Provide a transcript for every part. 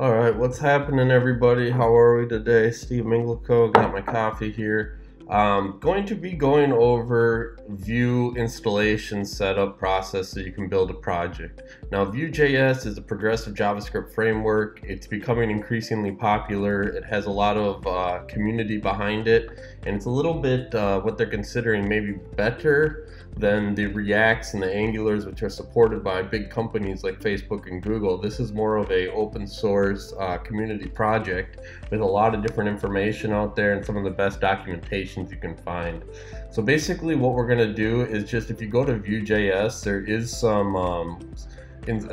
All right, what's happening, everybody? How are we today? Steve Mingleco, got my coffee here. Going to be going over Vue installation setup process so you can build a project. Now, Vue.js is a progressive JavaScript framework. It's becoming increasingly popular. It has a lot of community behind it, and it's a little bit what they're considering maybe better than the Reacts and the Angulars, which are supported by big companies like Facebook and Google. This is more of a open source community project with a lot of different information out there and some of the best documentations you can find. So basically what we're gonna do is just, if you go to Vue.js,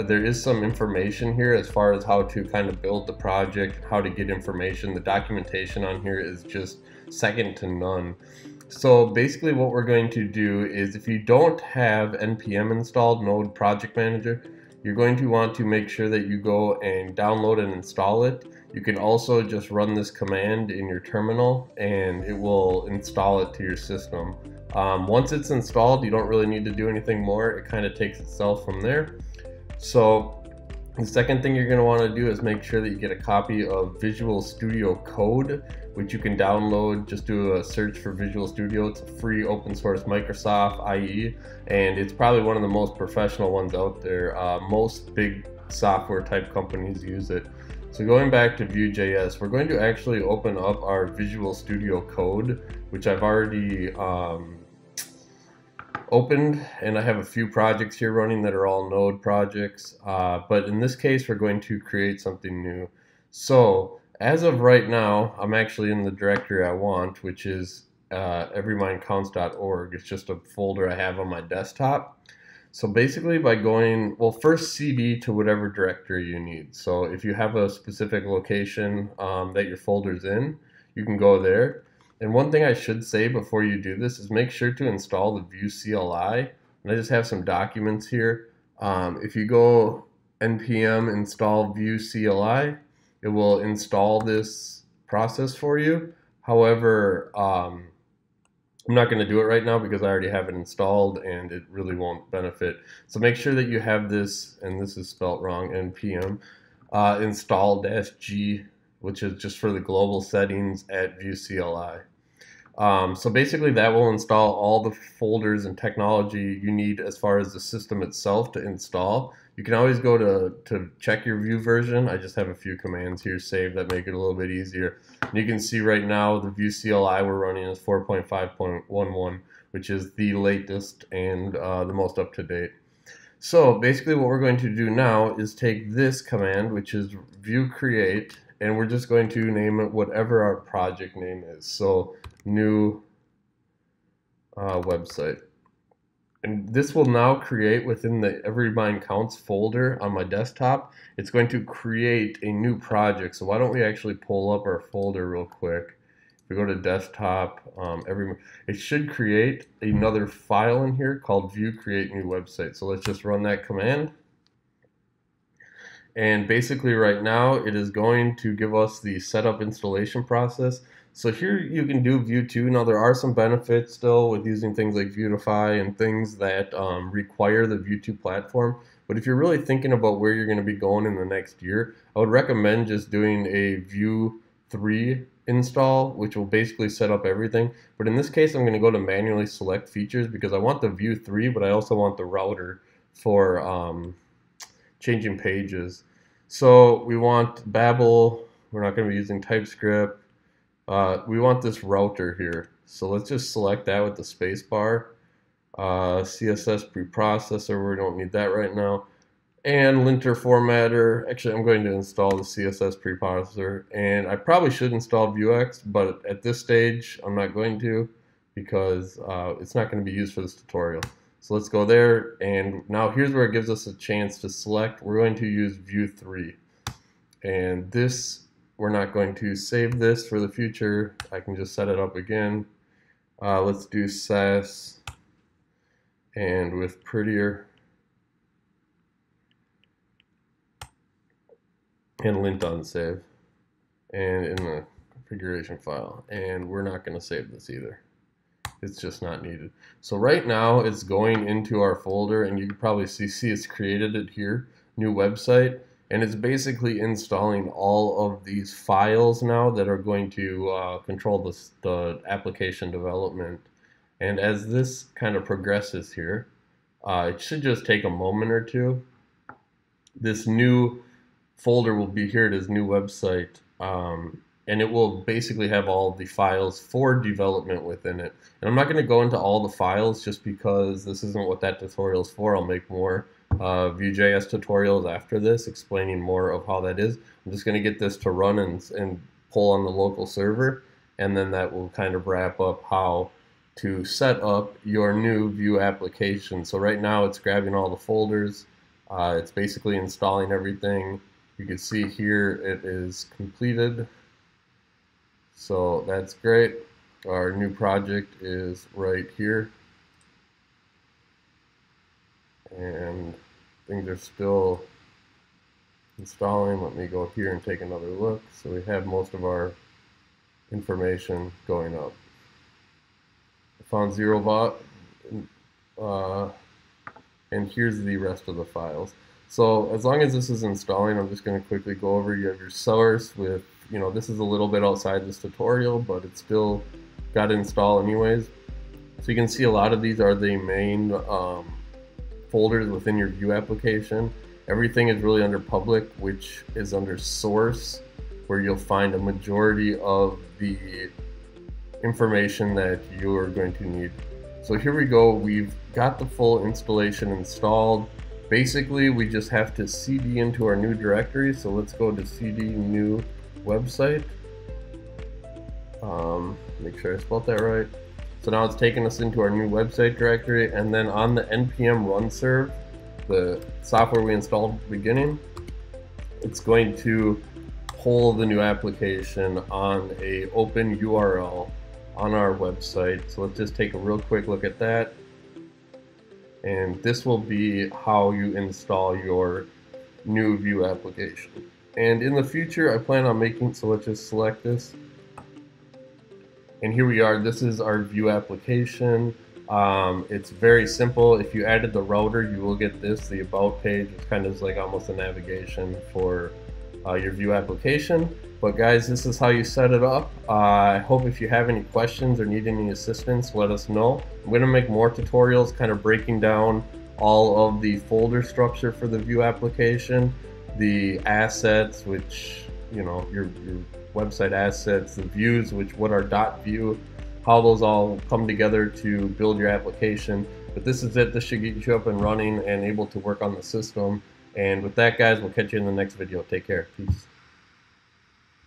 there is some information here as far as how to kind of build the project, how to get information. The documentation on here is just second to none. So basically what we're going to do is, if you don't have NPM installed, Node Project Manager, you're going to want to make sure that you go and download and install it. You can also just run this command in your terminal and it will install it to your system. Once it's installed, you don't really need to do anything more. It kind of takes itself from there. So the second thing you're going to want to do is make sure that you get a copy of Visual Studio Code, which you can download. Just do a search for Visual Studio. It's a free open source Microsoft IE, and it's probably one of the most professional ones out there. Most big software type companies use it. So going back to Vue.js, we're going to actually open up our Visual Studio Code, which I've already opened, and I have a few projects here running that are all Node projects, but in this case we're going to create something new. So as of right now, I'm actually in the directory I want, which is everymindcounts.org. It's just a folder I have on my desktop. So basically by going, well, first cd to whatever directory you need. So if you have a specific location that your folder's in, you can go there. And one thing I should say before you do this is make sure to install the Vue CLI. And I just have some documents here. If you go npm install Vue CLI, it will install this process for you. However, I'm not going to do it right now because I already have it installed and it really won't benefit. So make sure that you have this, and this is spelt wrong, npm install-g, which is just for the global settings at Vue CLI. So basically that will install all the folders and technology you need as far as the system itself to install. You can always go to check your Vue version. I just have a few commands here saved that make it a little bit easier. And you can see right now the Vue CLI we're running is 4.5.11, which is the latest and the most up to date. So basically what we're going to do now is take this command, which is Vue create, and we're just going to name it whatever our project name is. So new website. And this will now create within the Every Mind Counts folder on my desktop. It's going to create a new project. So why don't we actually pull up our folder real quick. If we go to desktop, it should create another file in here called Vue create new website. So let's just run that command. And basically right now it is going to give us the setup installation process. So here you can do Vue 2. Now there are some benefits still with using things like Vuetify and things that require the Vue 2 platform. But if you're really thinking about where you're going to be going in the next year, I would recommend just doing a Vue 3 install, which will basically set up everything. But in this case I'm going to go to manually select features because I want the Vue 3, but I also want the router for changing pages. So we want Babel, we're not going to be using TypeScript, we want this router here. So let's just select that with the space bar. CSS preprocessor, we don't need that right now. And linter formatter, actually I'm going to install the CSS preprocessor, and I probably should install Vuex, but at this stage I'm not going to because it's not going to be used for this tutorial. So let's go there, and now here's where it gives us a chance to select. We're going to use Vue 3, and this, we're not going to save this for the future. I can just set it up again. Let's do Sass and with Prettier and lint on save, and in the configuration file, and we're not going to save this either. It's just not needed. So right now it's going into our folder, and you can probably see it's created it here, new website, And it's basically installing all of these files now that are going to control the application development. And as this kind of progresses here, it should just take a moment or two. This new folder will be here at his new website, and it will basically have all the files for development within it. And I'm not going to go into all the files just because this isn't what that tutorial is for. I'll make more Vue.js tutorials after this explaining more of how that is. I'm just going to get this to run and pull on the local server, and then that will kind of wrap up how to set up your new Vue application. So right now it's grabbing all the folders, it's basically installing everything. You can see here it is completed, so that's great. Our new project is right here, and things are still installing. Let me go here and take another look. So we have most of our information going up. I found ZeroBot, and here's the rest of the files. So as long as this is installing, I'm just going to quickly go over. You have your source with, you know, this is a little bit outside this tutorial, but it's still got to install anyways. So you can see a lot of these are the main folders within your Vue application. Everything is really under public, which is under source, where you'll find a majority of the information that you're going to need. So here we go. We've got the full installation installed. Basically, we just have to cd into our new directory. So let's go to cd new website. Make sure I spelled that right. So now it's taken us into our new website directory, and then on the NPM run serve, the software we installed at the beginning, it's going to pull the new application on a open URL on our website. So let's just take a real quick look at that. And this will be how you install your new Vue application. And in the future, I plan on making, so let's just select this. And here we are. This is our Vue application. It's very simple. If you added the router, you will get this. The about page is kind of like almost a navigation for your Vue application. But guys, this is how you set it up. I hope if you have any questions or need any assistance, let us know. I'm going to make more tutorials kind of breaking down all of the folder structure for the Vue application, the assets, which, you know, your website assets, the views, which what are .vue, how those all come together to build your application. But this is it. This should get you up and running and able to work on the system. And with that, guys, we'll catch you in the next video. Take care. Peace.